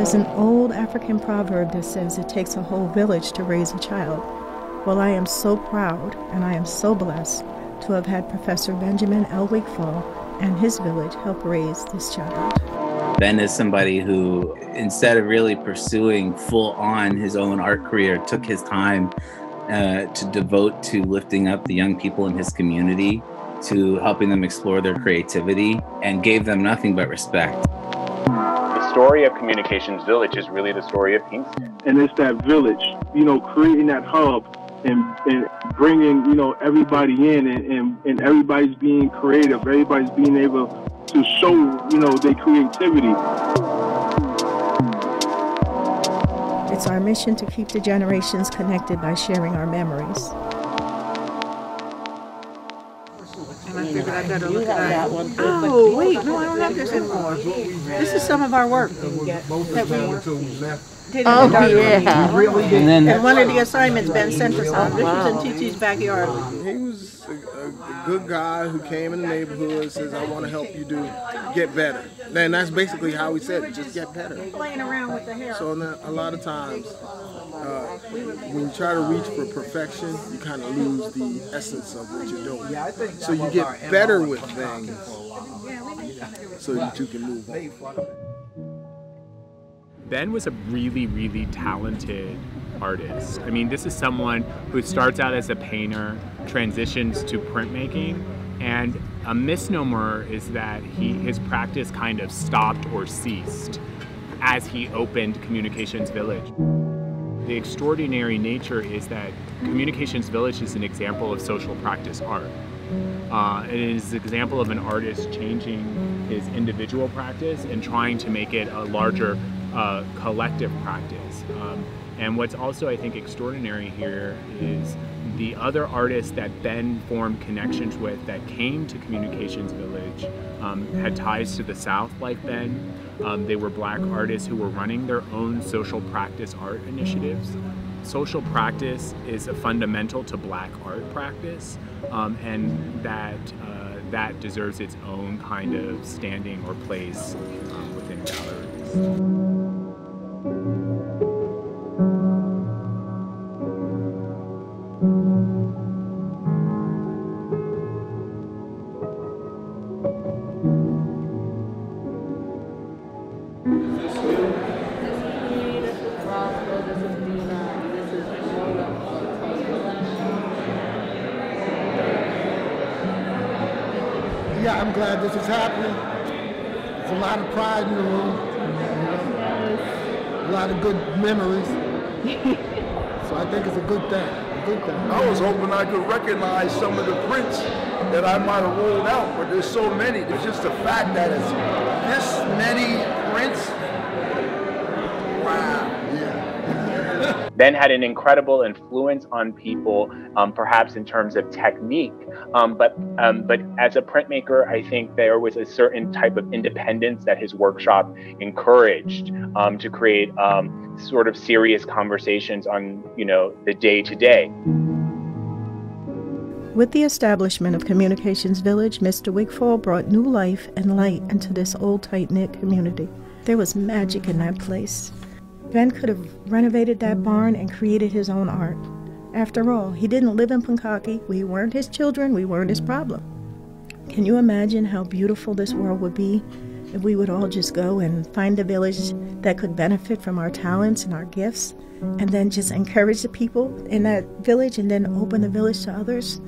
There's an old African proverb that says it takes a whole village to raise a child. Well, I am so proud and I am so blessed to have had Professor Benjamin L. Wigfall and his village help raise this child. Ben is somebody who, instead of really pursuing full-on his own art career, took his time to devote to lifting up the young people in his community, to helping them explore their creativity, and gave them nothing but respect. The story of Communications Village is really the story of Kingston. And it's that village, you know, creating that hub and bringing, you know, everybody in and everybody's being creative, everybody's being able to show, you know, their creativity. It's our mission to keep the generations connected by sharing our memories. I figured I better look at that one. Oh, wait, no, I don't have this anymore. This is some of our work that we did. Oh, yeah. And one of the assignments Ben sent us on. This was in TT's backyard. He was a good guy who came in the neighborhood and says, I want to help you get better. And that's basically how he said it, just get better. Playing around with the hair. So a lot of times, when you try to reach for perfection, you kind of lose the essence of what you're doing. So you get better with things so that you can move on. Ben was a really, really talented artist. I mean, this is someone who starts out as a painter, transitions to printmaking, and a misnomer is that his practice kind of stopped or ceased as he opened Communications Village. The extraordinary nature is that Communications Village is an example of social practice art. It is an example of an artist changing his individual practice and trying to make it a larger collective practice. And what's also, I think, extraordinary here is the other artists that Ben formed connections with that came to Communications Village had ties to the South like Ben. They were Black artists who were running their own social practice art initiatives. Social practice is a fundamental to Black art practice, and that deserves its own kind of standing or place within galleries. Yeah, I'm glad this is happening. There's a lot of pride in the room. A lot of good memories. So I think it's a good thing. I was hoping I could recognize some of the prints that I might have rolled out, but there's so many. It's just the fact that it's this many prints. Wow. Yeah. Ben had an incredible influence on people, perhaps in terms of technique. But as a printmaker, I think there was a certain type of independence that his workshop encouraged to create sort of serious conversations on, you know, the day-to-day. With the establishment of Communications Village, Mr. Wigfall brought new life and light into this old tight-knit community. There was magic in that place. Ben could have renovated that barn and created his own art. After all, he didn't live in Pankaki, we weren't his children, we weren't his problem. Can you imagine how beautiful this world would be if we would all just go and find a village that could benefit from our talents and our gifts, and then just encourage the people in that village and then open the village to others?